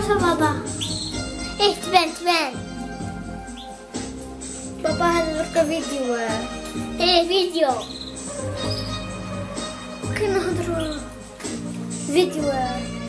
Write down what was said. Cosa Baba? Echt vent. Papa had een leuke video. Video. Geen andere video.